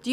Do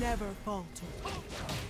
Never falter. Never falter.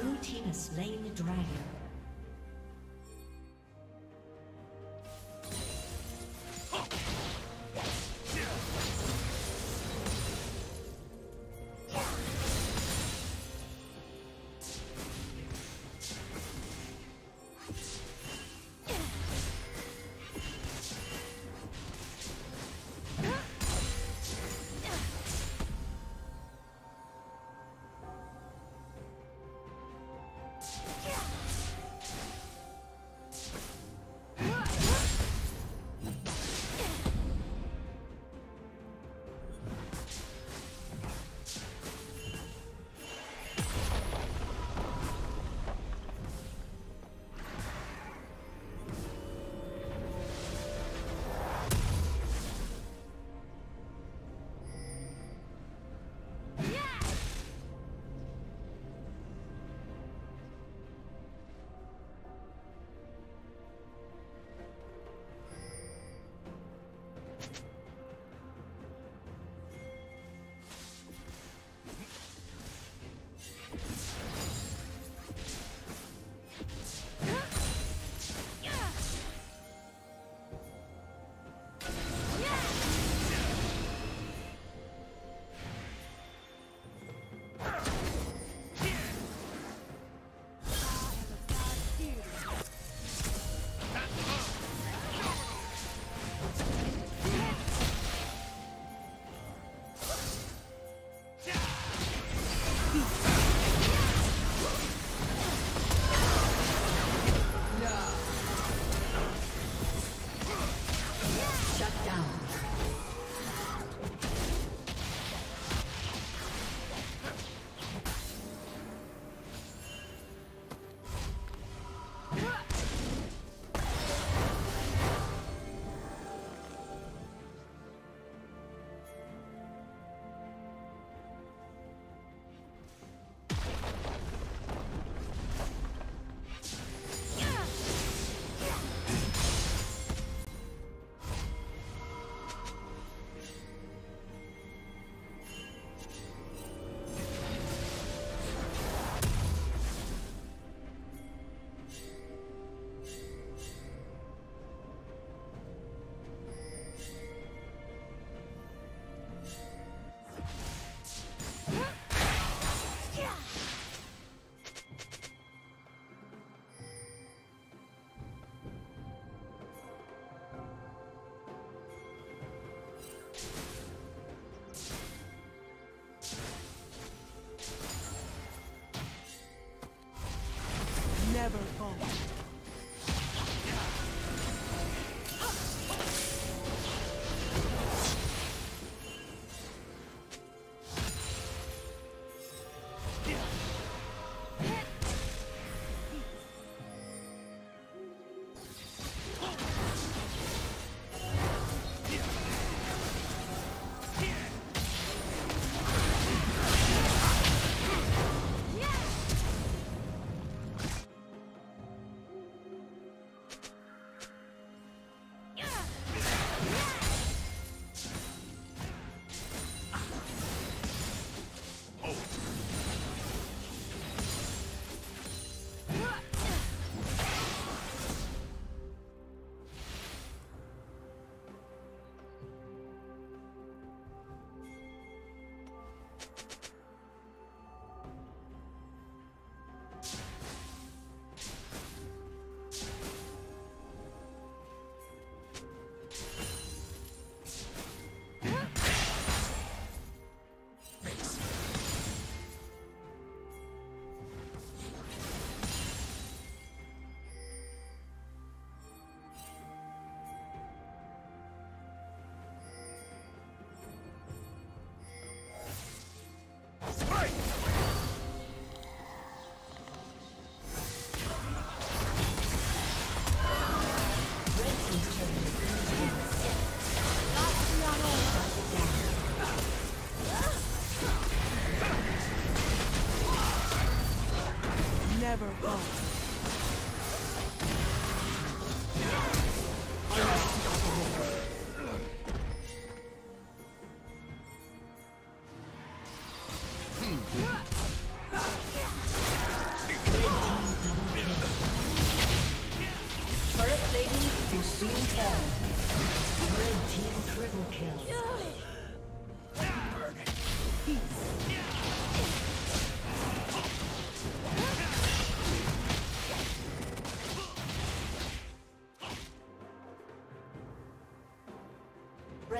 Blue team has slain the dragon. Never fall. Never fall.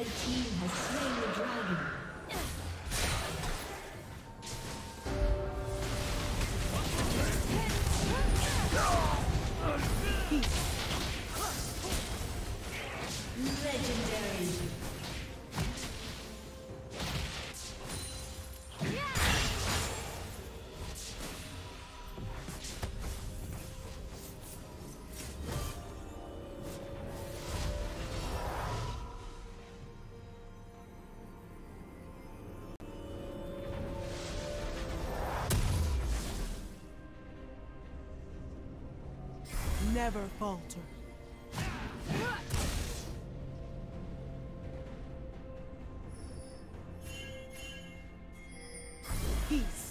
Red team has slain the dragon. Never falter. Peace.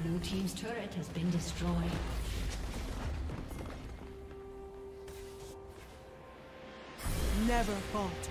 Blue team's turret has been destroyed. Never falter.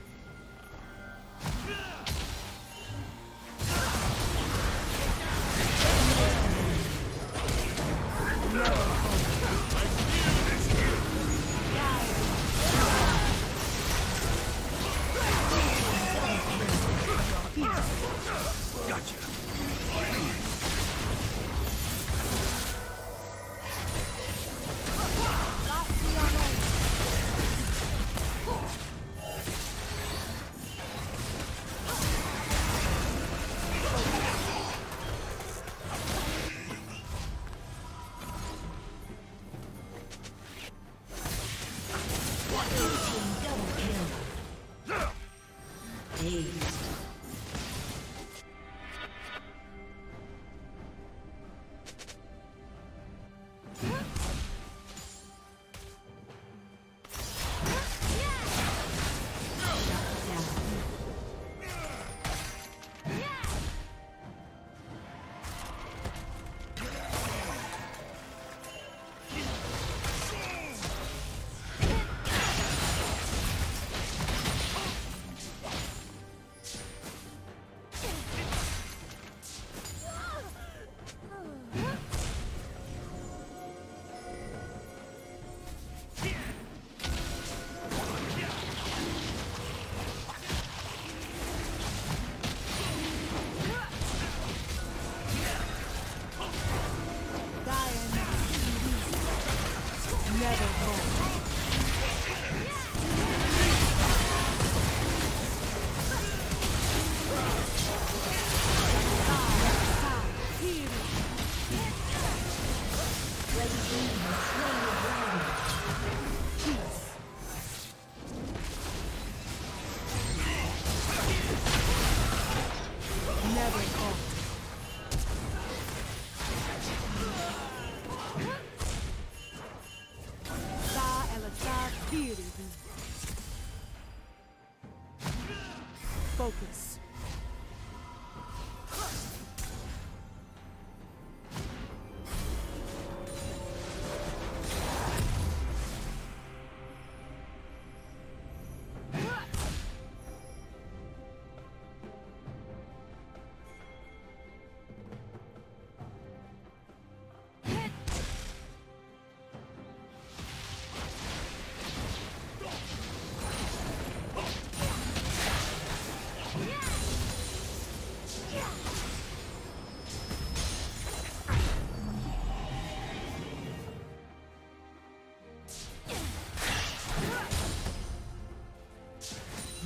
focus.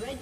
Red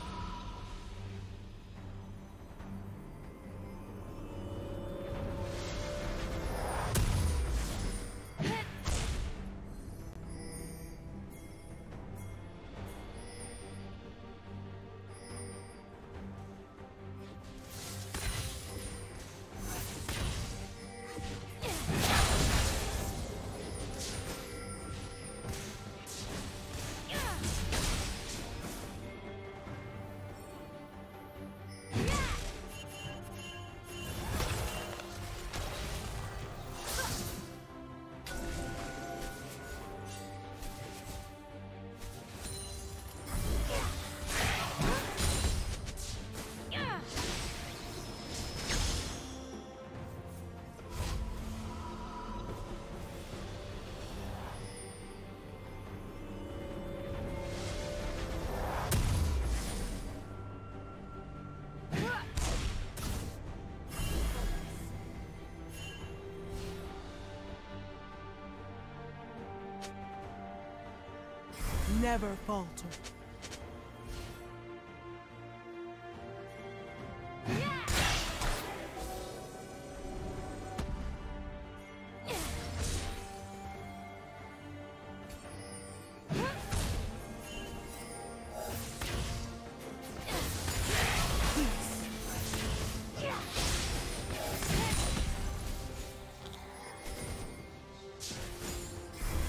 Never falter.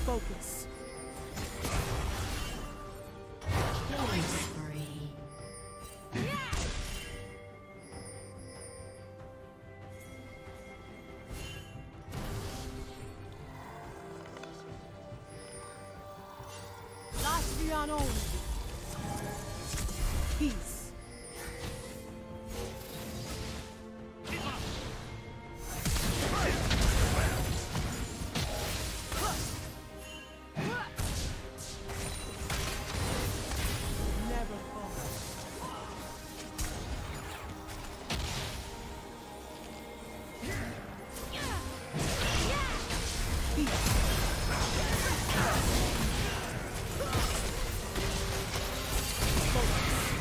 Focus. Peace. Never fall. Peace.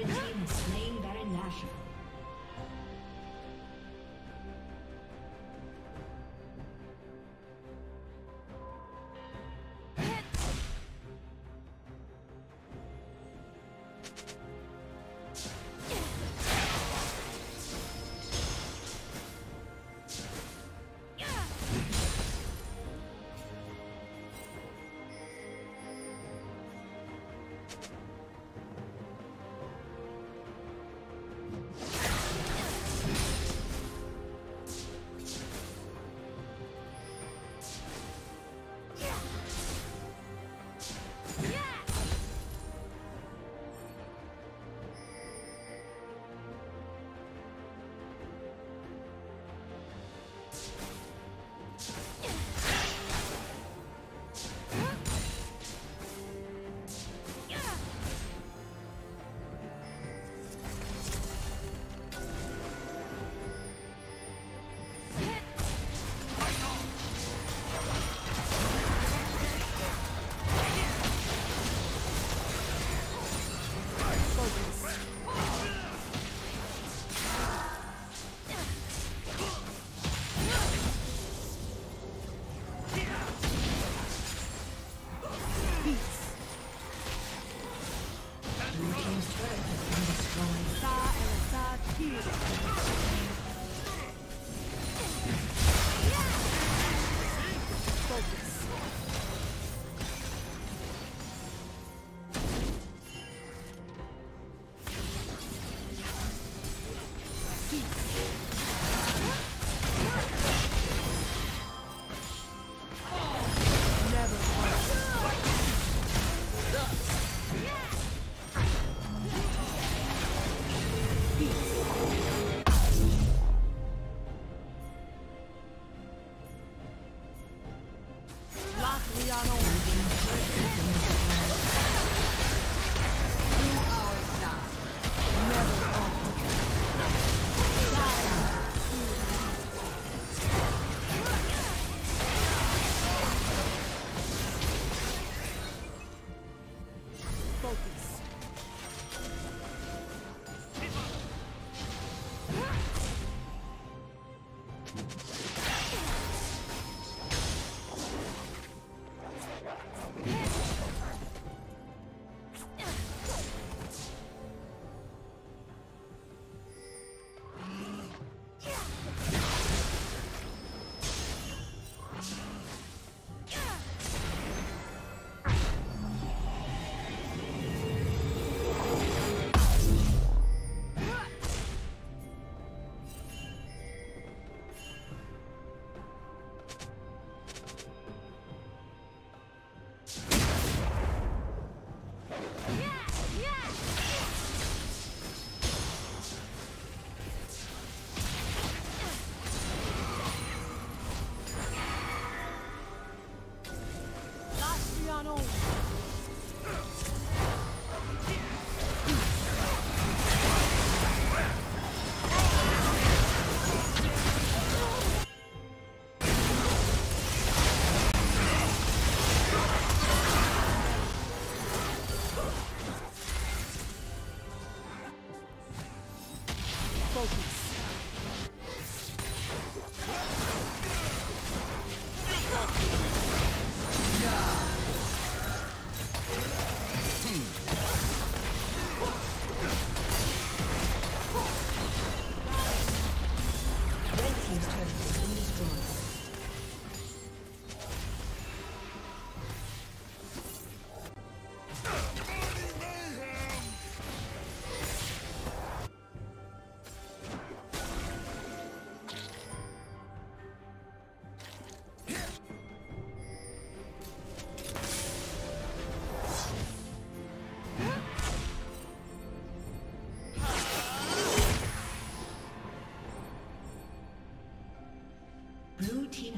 Red team has slain Baron Nashor.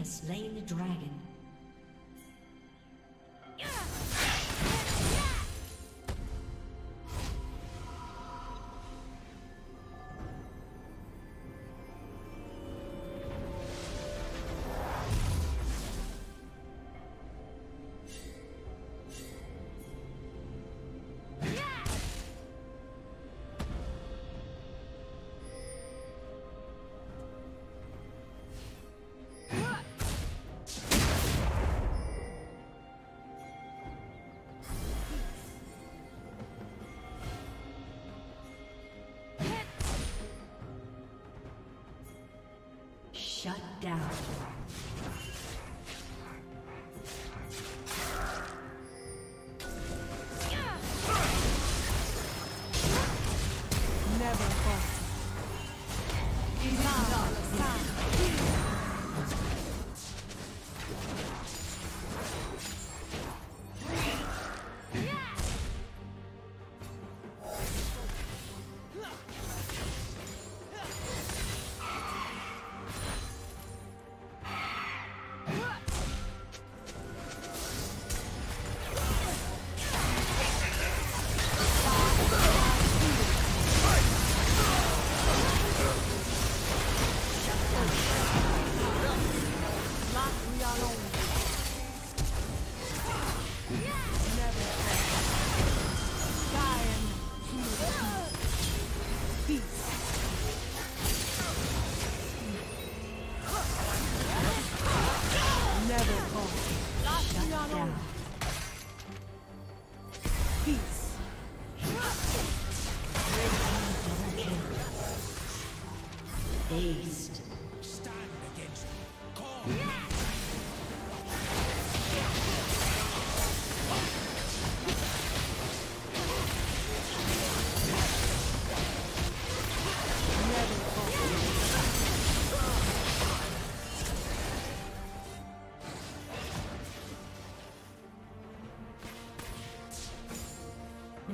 Slain the dragon.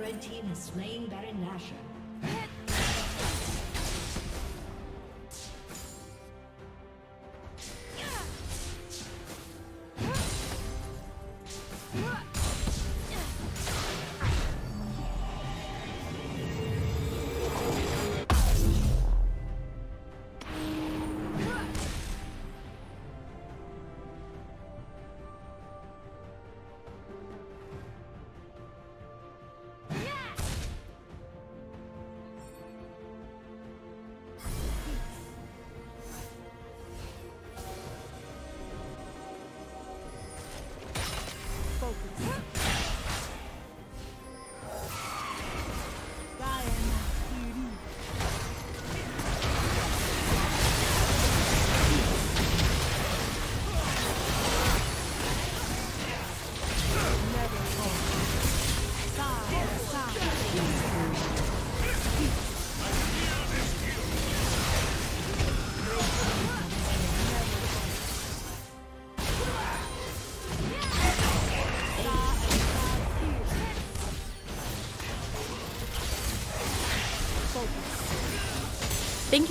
Red team has slain Baron Nashor. Thank